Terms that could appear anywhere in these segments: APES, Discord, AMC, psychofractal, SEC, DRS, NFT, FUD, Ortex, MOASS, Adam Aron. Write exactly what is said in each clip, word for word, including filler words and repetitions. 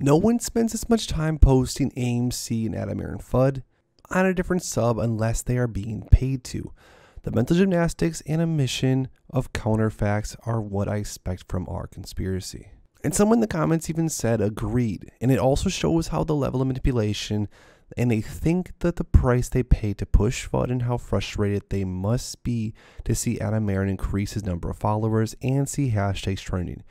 No one spends as much time posting A M C and Adam Aron F U D on a different sub unless they are being paid to. The mental gymnastics and omission of counterfacts are what I expect from our conspiracy. And someone in the comments even said agreed, and it also shows how the level of manipulation and they think that the price they pay to push F U D and how frustrated they must be to see Adam Aron increase his number of followers and see hashtags trending.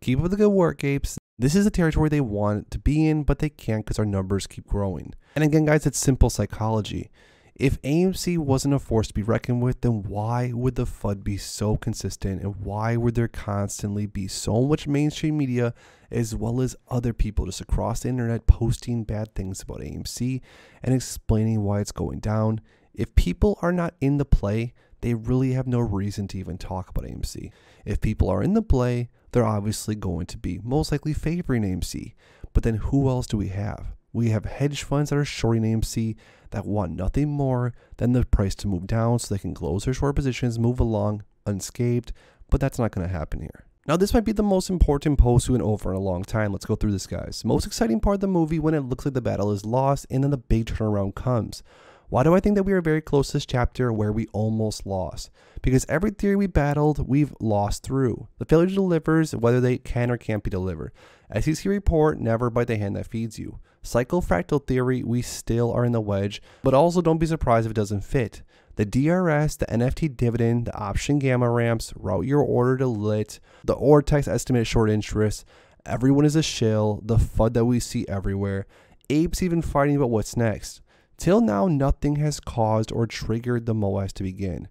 Keep up the good work, apes. This is the territory they want to be in, but they can't because our numbers keep growing. And again, guys, it's simple psychology. If A M C wasn't a force to be reckoned with, then why would the F U D be so consistent, and why would there constantly be so much mainstream media as well as other people just across the internet posting bad things about A M C and explaining why it's going down? If people are not in the play, they really have no reason to even talk about A M C. If people are in the play, they're obviously going to be most likely favoring A M C. But then who else do we have? We have hedge funds that are shorting A M C that want nothing more than the price to move down so they can close their short positions, move along unscathed, but that's not going to happen here. Now, this might be the most important post we went over in a long time. Let's go through this, guys. Most exciting part of the movie when it looks like the battle is lost and then the big turnaround comes. Why do I think that we are very close to this chapter where we almost lost? Because every theory we battled, we've lost through. The failure to deliver is whether they can or can't be delivered. S E C report, never bite the hand that feeds you. Psychofractal theory, we still are in the wedge, but also don't be surprised if it doesn't fit. The D R S, the N F T dividend, the option gamma ramps, route your order to lit, the Ortex estimated short interest, everyone is a shill, the F U D that we see everywhere, apes even fighting about what's next. Till now, nothing has caused or triggered the MOASS to begin.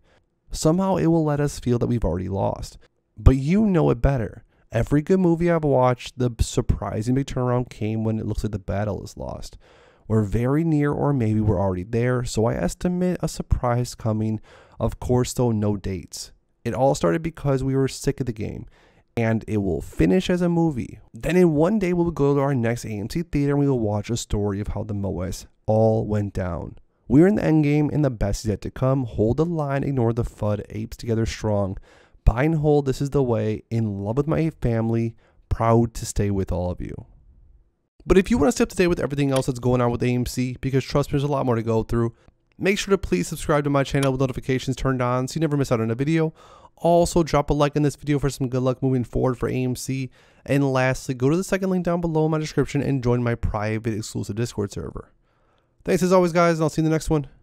Somehow it will let us feel that we've already lost. But you know it better. Every good movie I've watched, the surprising big turnaround came when it looks like the battle is lost. We're very near, or maybe we're already there, so I estimate a surprise coming. Of course, though, no dates. It all started because we were sick of the game. And it will finish as a movie. Then in one day we'll go to our next A M C theater and we will watch a story of how the MOASS all went down. We're in the endgame and the best is yet to come. Hold the line, ignore the F U D, apes together strong. Buy and hold, this is the way. In love with my ape family, proud to stay with all of you. But if you want to stay up to date with everything else that's going on with A M C, because trust me, there's a lot more to go through, make sure to please subscribe to my channel with notifications turned on so you never miss out on a video. Also, drop a like in this video for some good luck moving forward for A M C. And lastly, go to the second link down below in my description and join my private exclusive Discord server. Thanks as always, guys, and I'll see you in the next one.